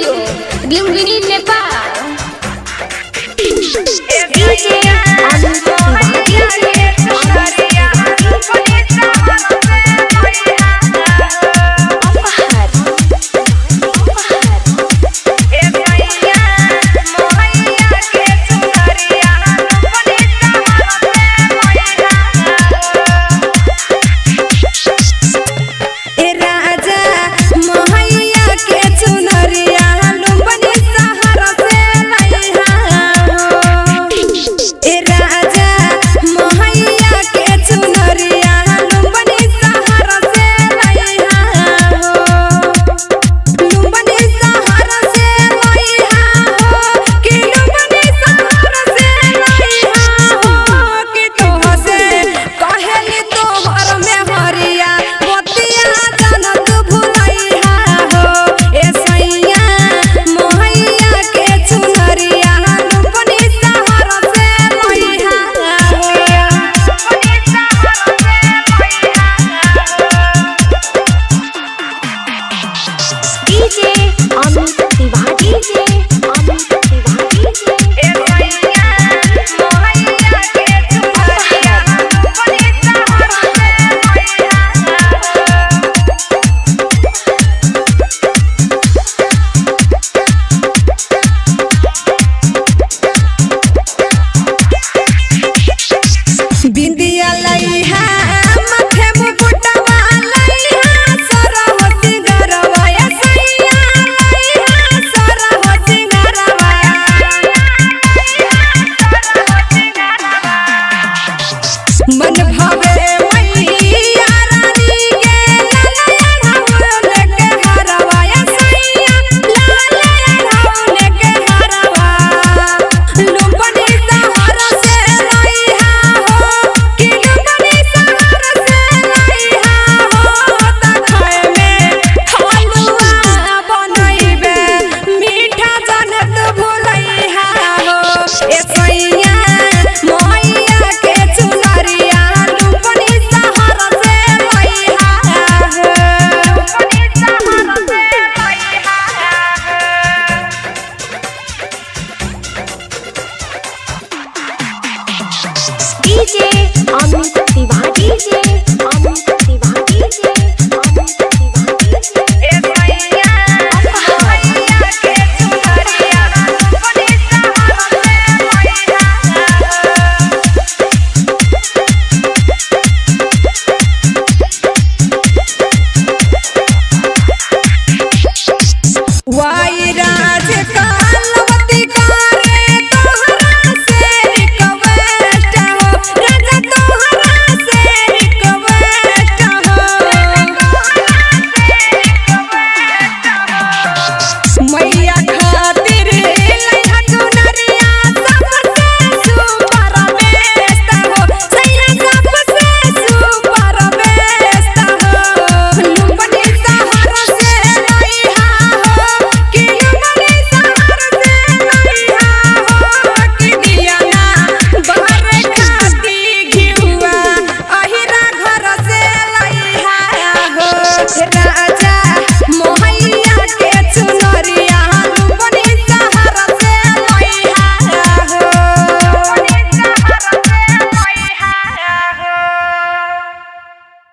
Nepal